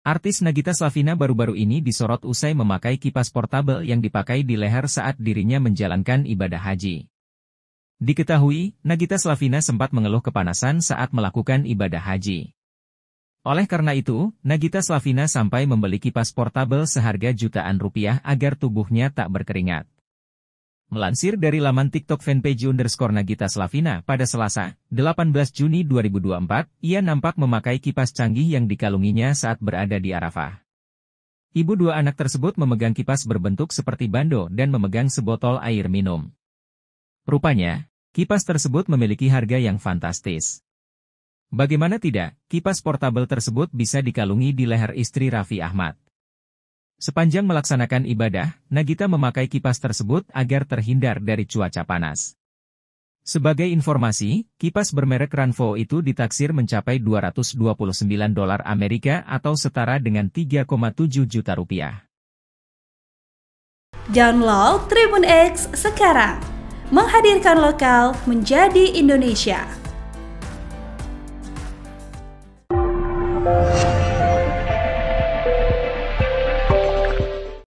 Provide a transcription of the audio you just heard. Artis Nagita Slavina baru-baru ini disorot usai memakai kipas portabel yang dipakai di leher saat dirinya menjalankan ibadah haji. Diketahui, Nagita Slavina sempat mengeluh kepanasan saat melakukan ibadah haji. Oleh karena itu, Nagita Slavina sampai membeli kipas portabel seharga jutaan rupiah agar tubuhnya tak berkeringat. Melansir dari laman TikTok fanpage _Nagita Slavina pada Selasa, 18 Juni 2024, ia nampak memakai kipas canggih yang dikalunginya saat berada di Arafah. Ibu dua anak tersebut memegang kipas berbentuk seperti bando dan memegang sebotol air minum. Rupanya, kipas tersebut memiliki harga yang fantastis. Bagaimana tidak, kipas portabel tersebut bisa dikalungi di leher istri Raffi Ahmad. Sepanjang melaksanakan ibadah, Nagita memakai kipas tersebut agar terhindar dari cuaca panas. Sebagai informasi, kipas bermerek RanVoo itu ditaksir mencapai $229 Amerika atau setara dengan 3,7 juta rupiah. Download TribunX sekarang, menghadirkan lokal menjadi Indonesia.